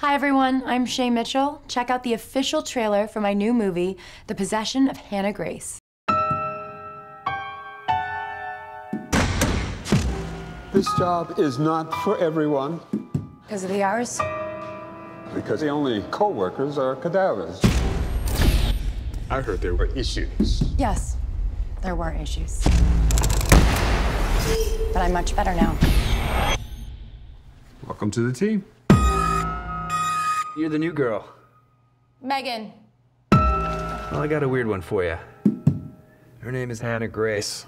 Hi everyone, I'm Shay Mitchell. Check out the official trailer for my new movie, The Possession of Hannah Grace. This job is not for everyone. Because of the hours? Because the only co-workers are cadavers. I heard there were issues. Yes, there were issues. But I'm much better now. Welcome to the team. You're the new girl. Megan. Well, I got a weird one for you. Her name is Hannah Grace.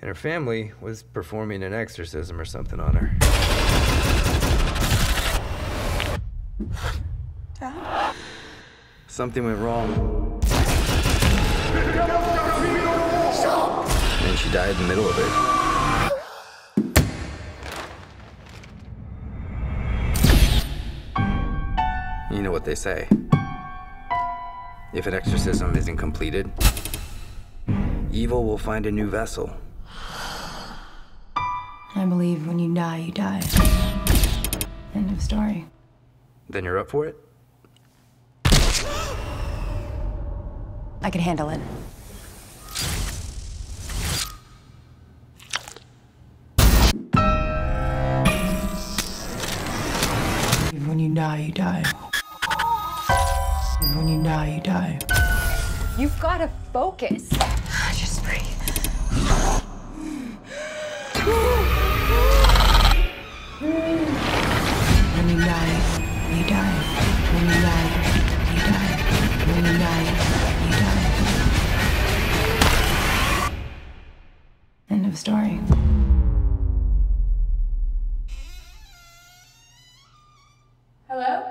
And her family was performing an exorcism or something on her. Dad? Something went wrong. Stop! And she died in the middle of it. You know what they say. If an exorcism isn't completed, evil will find a new vessel. I believe when you die, you die. End of story. Then you're up for it? I can handle it. When you die, you die. When you die, you die. You've got to focus. Just breathe. When you die, you die. When you die, you die. When you die, you die. End of story. Hello?